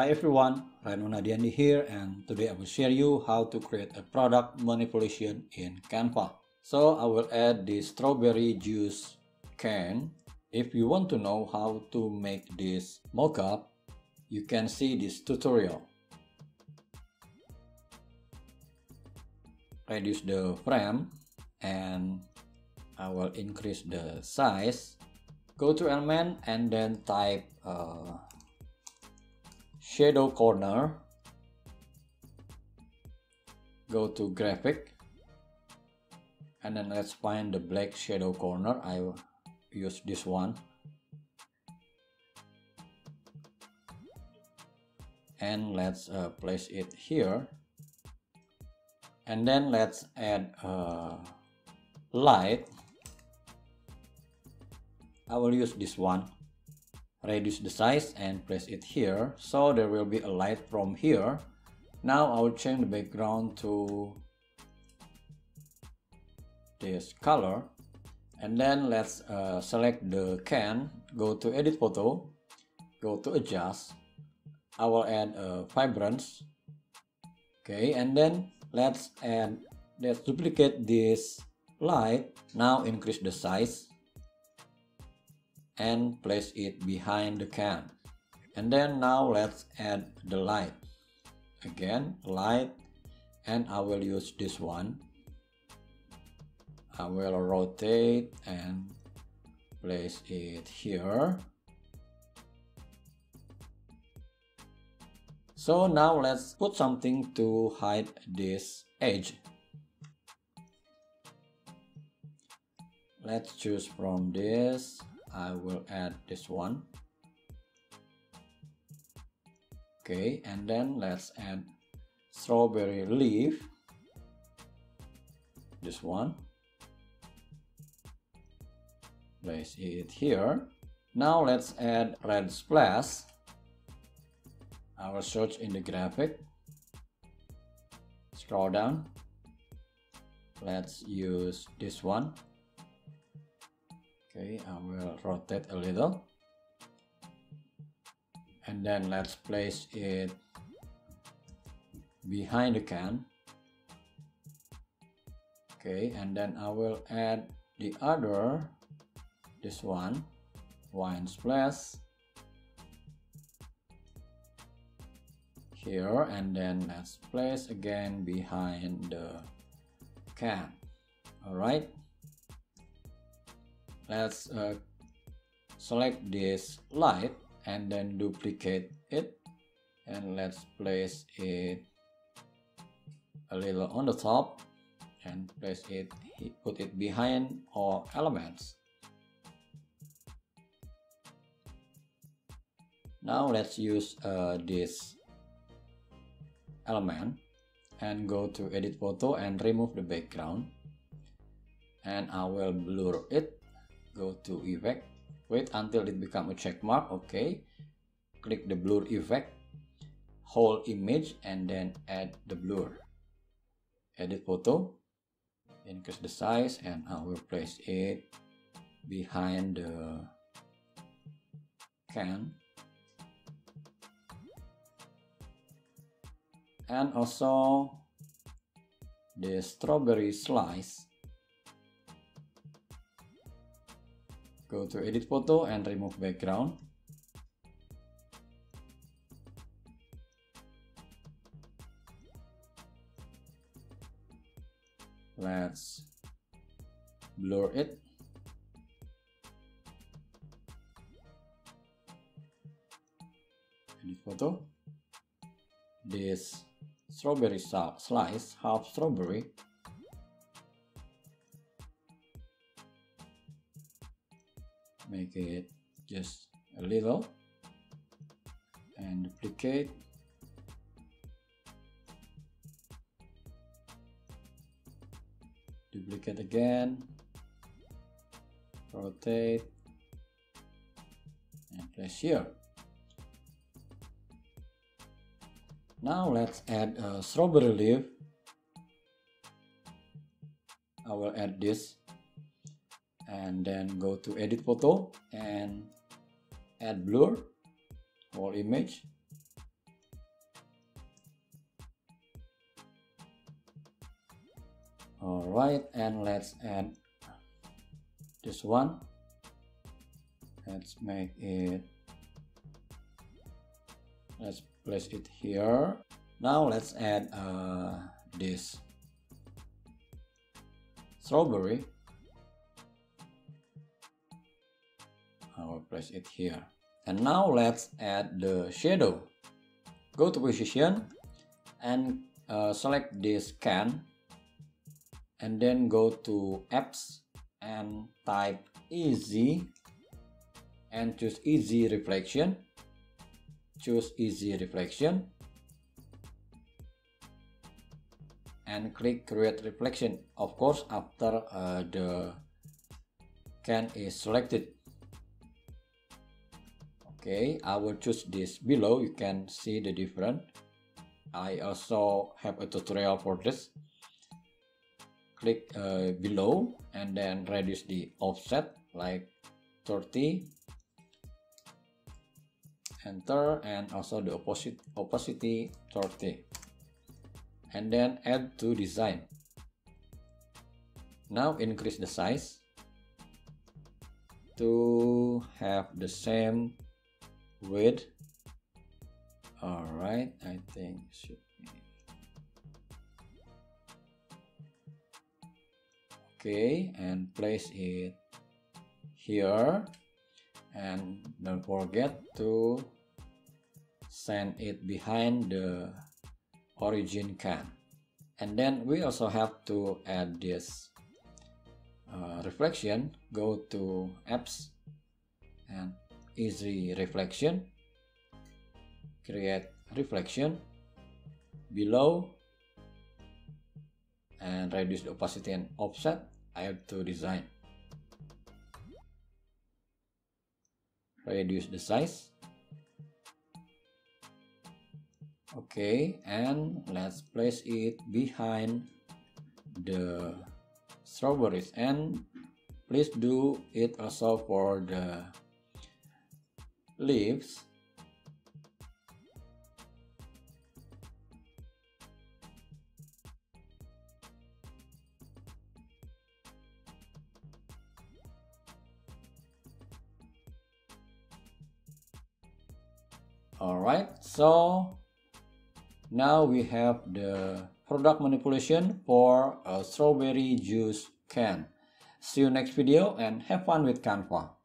Hi everyone, Renuna Dandy here, and today I will share you how to create a product manipulation in Canva. So I will add the strawberry juice can. If you want to know how to make this mockup, you can see this tutorial. Reduce the frame and I will increase the size. Go to element and then type shadow corner. Go to graphic and then let's find the black shadow corner. I will use this one and let's place it here, and then let's add light. I will use this one. Reduce the size and place it here, so there will be a light from here. Now I will change the background to this color, and then let's select the can. Go to edit photo, go to adjust. I will add vibrance. Okay, and then let's duplicate this light. Now increase the size and place it behind the can, and then now let's add the light again, and I will use this one. I will rotate and place it here. So now let's put something to hide this edge. Let's choose from this. I will add this one. Okay, and then let's add strawberry leaf, this one. Place it here. Now let's add red splash. I will search in the graphic, scroll down. Let's use this one. Okay, I will rotate a little and then let's place it behind the can. Okay, and then I will add the other, this one, wine splash here, and then let's place again behind the can. Alright. Let's select this light and then duplicate it, and let's place it a little on the top and place it, put it behind all elements. Now let's use this element and go to edit photo and remove the background, and I will blur it. Go to effect, wait until it becomes a check mark. Okay, click the blur effect, hold image and then add the blur. Edit photo, increase the size, and I will place it behind the can. And also the strawberry slice. Go to edit photo and remove background. Let's blur it. Edit photo. This strawberry slice, half strawberry. Make it just a little and duplicate. Duplicate again, rotate and place here. Now let's add a strawberry leaf. I will add this. And then go to edit photo and add blur, whole image, Alright, and let's add this one. Let's make it, let's place it here. Now let's add this strawberry. I will place it here. And now let's add the shadow. Go to position and select this can, and then go to apps and type easy and choose easy reflection. Choose easy reflection and click create reflection, of course after the can is selected. Okay, I will choose this below. You can see the difference. I also have a tutorial for this. Click below and then reduce the offset like 30. Enter, and also the opacity 30. And then add to design. Now increase the size to have the same width. All right, I think should be okay, and place it here, and don't forget to send it behind the origin can. And then we also have to add this reflection. Go to apps and easy reflection, create reflection below, and reduce the opacity and offset. Add to design, reduce the size. Okay, and let's place it behind the strawberries, and please do it also for the leaves. Alright, so now we have the product manipulation for a strawberry juice can. See you next video and have fun with Canva.